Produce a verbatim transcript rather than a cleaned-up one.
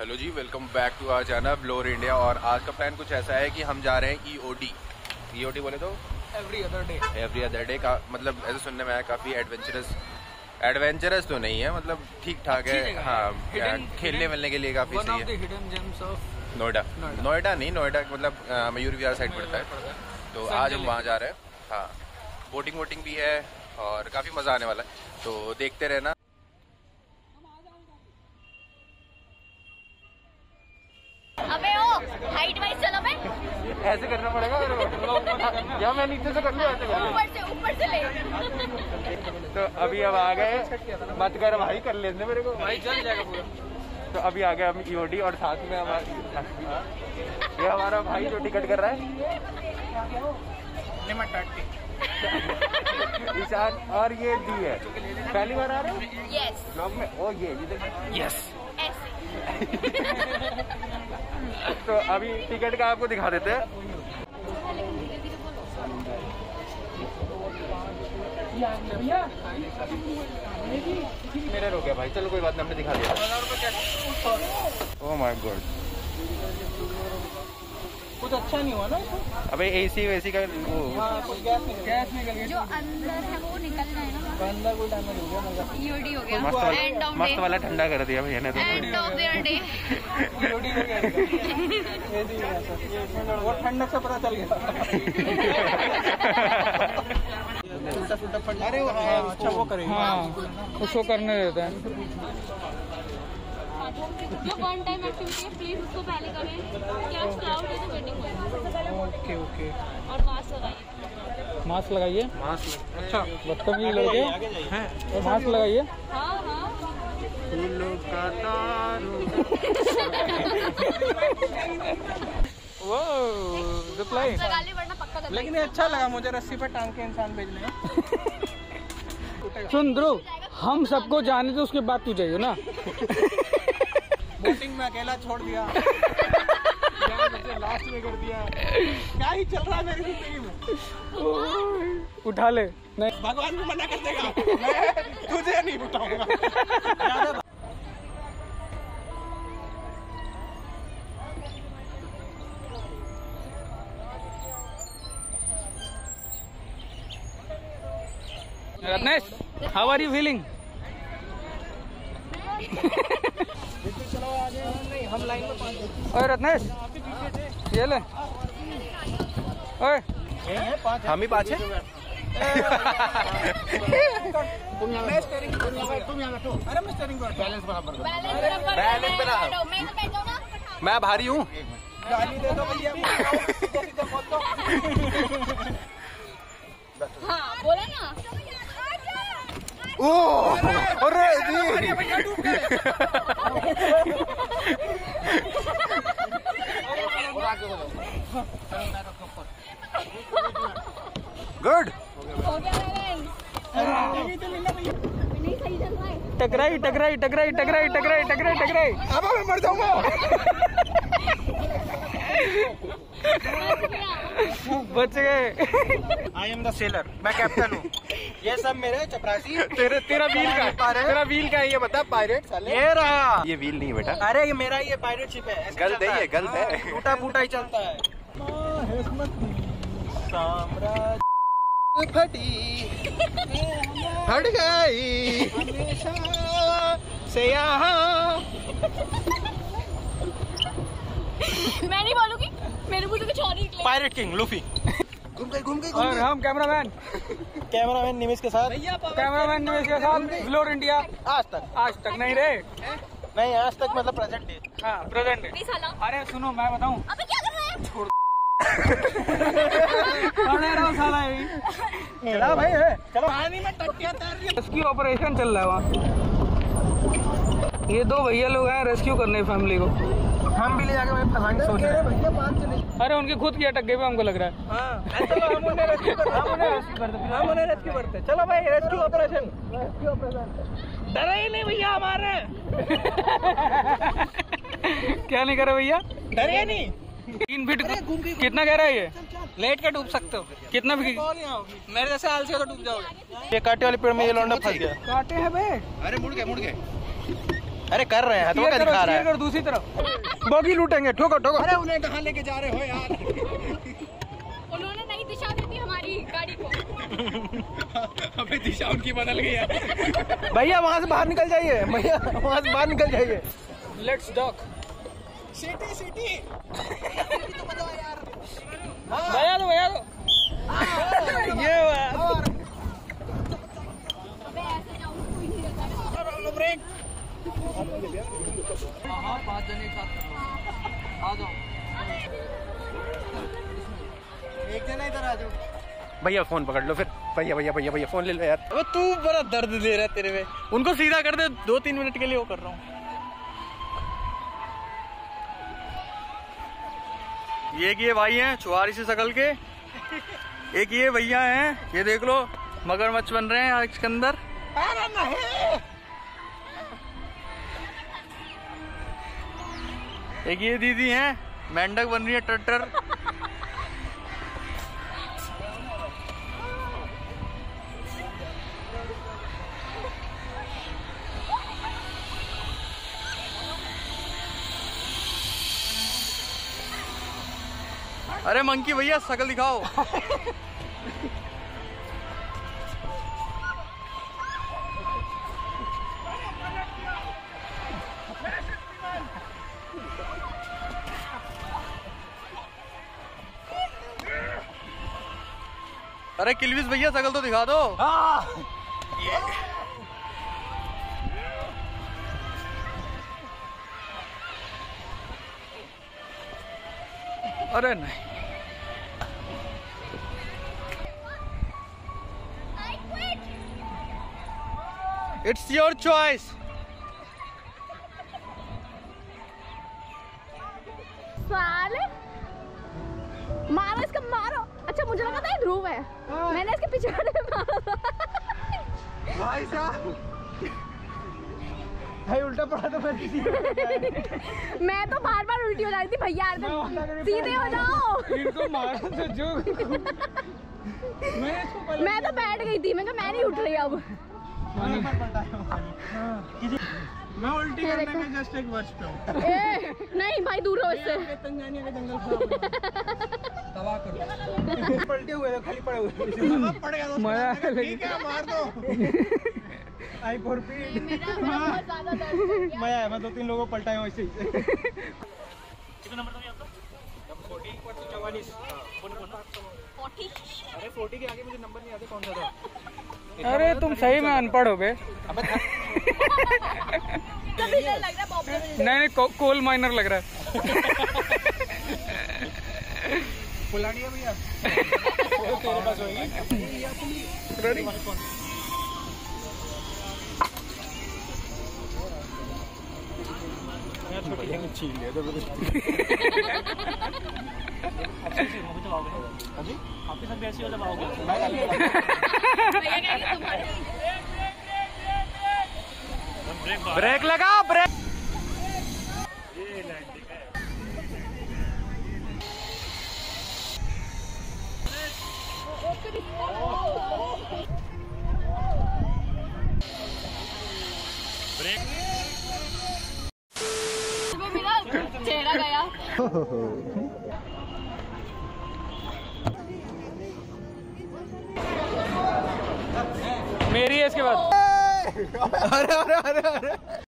Hello ji, welcome back to our channel व्लोर India. और आज का प्लान कुछ ऐसा है कि हम जा रहे हैं ईओडी। ईओडी बोले तो every other day every other day का मतलब ऐसा सुनने में आया, काफ़ी एडवेंचरस एडवेंचरस तो नहीं है, मतलब ठीक ठाक है। हाँ, hidden, खेलने मिलने के लिए काफ़ी सही है। नोएडा नोएडा नहीं नोएडा मतलब मयूर विहार साइड पड़ता है, तो आज हम वहाँ जा रहे हैं। हाँ, बोटिंग वोटिंग भी है और काफ़ी मज़ा आने वाला है, तो देखते रहना। हाइट वाइज चलो, मैं ऐसे करना पड़ेगा या मैं नीचे से कर लूं, ऐसे ऊपर से ऊपर से ले। तो अभी अब आ गए, मत कर भाई, कर लेने मेरे को भाई, जल जाएगा पूरा। तो अभी आ गए हम ईओडी और साथ में हमारे ये हमारा भाई जो टिकट कर रहा है ईशान, और ये दी है पहली बार आ रहे हैं यस ब्लॉग में। ओ ये यस तो अभी टिकट का आपको दिखा देते हैं। मेरा रोक गया भाई, चलो कोई बात नहीं, हमने दिखा दिया। ओह माय गॉड, कुछ अच्छा नहीं हुआ ना अबे, एसी वैसी का वो गैस निकल गया जो अंदर है, वो निकलना है ना अंदर, कोई डैमेज हो गया, ईओडी हो गया। मस्त मस्त वाला ठंडा कर दिया भैया ने तो। End of their day EOD हो गया, ये भी है वो ठंडा से पता चल गया। अरे अच्छा वो करेगा, हां उसको करने देता है। जो वन टाइम एक्टिविटी है प्लीज उसको पहले करें, क्या क्लाउड है तो वेटिंग करें। ओके ओके, और मास्क लगाइए, मास्क लगाइए मास्क। अच्छा बदतमीज लोग हैं, तो मास्क लगाइए। हाँ हाँ, फूलों का तारों वो रिप्लाई लगा ले वरना पक्का कर। लेकिन अच्छा लगा मुझे, रस्सी पर टांग के इंसान भेजने। सुन ध्रुव, हम सबको जाने तो उसके बाद तू जाइयो ना। बोटिंग में अकेला छोड़ दिया लास्ट में कर दिया, क्या ही चल रहा है मेरी जिंदगी में। उठा ले, नहीं भगवान भी मना कर देगा, मैं तुझे नहीं उठाऊंगा। Ratnesh, how are you feeling? चलो आगे नहीं, हम लाइन में पांच। ओए रत्नेश, ये ले। ओए हम ही पांच है। तुम यहां स्टीयरिंग, तुम यहां बैठो। अरे मैं स्टीयरिंग पर बैलेंस बराबर करो, बैलेंस बराबर। मैं तो बैठो ना, मैं भारी हूं, गाली दे दो भैया, सीधे सीधे बोल दो। हां बोला ना। ओह अरे जी भैया डूब गए। गुड, टकराई टकराई टकराई टकराई टकराई टकराई टकराई, अब मैं मर जाऊंगा। बच गए। आई एम द सेलर, मैं कैप्टन हूँ। ये सब मेरे चपरासी। तेरे तेरा व्हील का तेरा व्हील का है ये, बता पायरेट साले। ये रहा, ये व्हील नहीं बेटा। अरे ये मेरा, ये पायरेट शिप है। गलत है, ये गलत है, टूटा फूटा ही चलता है। साम्राज्य फटी हट गई से यहाँ। मैं नहीं बोलूंगी, मेरे मुझे कुछ और निकले। पायरेट किंग लूफी घूम गई घूम गई। और हम कैमरामैन कैमरामैन निमेश के साथ कैमरामैन निमेश के साथ व्लोर इंडिया। आज तक आज तक नहीं रे, नहीं आज तक मतलब प्रेजेंट डे। हाँ प्रेजेंट डे। अरे सुनो मैं बताऊं, अबे क्या कर रहा है, छोड़ रहा साला। चला भाई चलो, पानी में टट्टियां तैर रही है, रेस्क्यू ऑपरेशन चल रहा है वहाँ। ये दो भैया लोग आए रेस्क्यू करने फैमिली को, हम भी ले जाके वहीं फंसाएंगे सोच रहे हैं। अरे उनके खुद की अटक गई हमको लग रहा है। हां चलो हम उन्हें रेस्क्यू करते हैं, हम उन्हें रेस्क्यू करते हैं, हम उन्हें रेस्क्यू करते हैं। चलो भाई रेस्क्यू ऑपरेशन, रेस्क्यू ऑपरेशन। डरे ही नहीं भैया हमारे। क्या नहीं करे भैया, डरे नहीं। तीन फीट कितना कह रहा है ये, लेट के डूब सकते हो। कितना भी मेरे जैसे आलसी हो तो डूब जाओगे। ये कांटे वाले पेड़ में ये लौंडा फंस गया, कांटे हैं बे। अरे मुड़ गए मुड़ गए। अरे कर रहे हैं, तो दिखा रहा है। दूसरी तरफ बॉगी लूटेंगे, ठोको ठोको। अरे उन्हें कहाँ लेके जा रहे हो यार, उन्होंने नहीं दिशा दी थी हमारी गाड़ी को। अबे दिशा उनकी बदल गई है। भैया वहाँ से बाहर निकल जाइए, भैया वहाँ से बाहर निकल जाइए। Let's dock city city. भैया दो भैया दो ये बात। ब्रेक पाँच जने का आ जाओ, एक जना इधर आ जाओ। भैया फोन पकड़ लो फिर, भैया भैया भैया भैया फोन ले लो यार। वो तू बड़ा दर्द दे रहा है तेरे में, उनको सीधा कर दे दो तीन मिनट के लिए, वो कर रहा हूँ। ये ये भाई हैं छुआरी से शकल के, एक ये भैया हैं, ये देख लो मगरमच्छ बन रहे हैं इसके अंदर। अरे नहीं, एक ये दीदी हैं मेंढक बन रही है टटर। अरे मंकी भैया शकल दिखाओ। अरे किलविस भैया शकल तो दिखा दो। आ, ये। अरे नहीं, इट्स योर चॉइस। साले मारो इसको मारो। अच्छा मुझे लगा था ये ध्रुव है, मैंने इसके पीछे मारा था। भाई साहब उल्टा पड़ा तो मैं मैं तो बार बार उल्टी हो जा रही थी। भैया सीधे हो जाओ, इनको मारो तो जो। मैं इसको मैं तो बैठ गई थी, मैं कहा मैं नहीं उठ रही अब। मैं उल्टी करने में जस्ट एक वर्ष पे हूँ। नहीं भाई दूर हो इससे, तंजानिया के जंगल तबाह करो। पलटे हुए थे, खाली पड़े हुए, ठीक है मार दो। आई फोर पी मजा है, मैं दो तीन लोगों को पलटाया हूँ ऐसे। कितना नंबर था आपका? Forty forty forty forty. अरे चालीस के आगे मुझे नंबर नहीं आते, कौन सा था? अरे तुम सही में अनपढ़ हो गए। नहीं नहीं को, कोल माइनर लग रहा है। पुलाड़िया भैया तेरे पास होगी। छीन लिया तो अभी आपके साथ ऐसी हो जब आओगे। ब्रेक लगाओ, ब्रेक। ब्रेक चेहरा गया। मेरी है इसके बाद। अरे अरे अरे अरे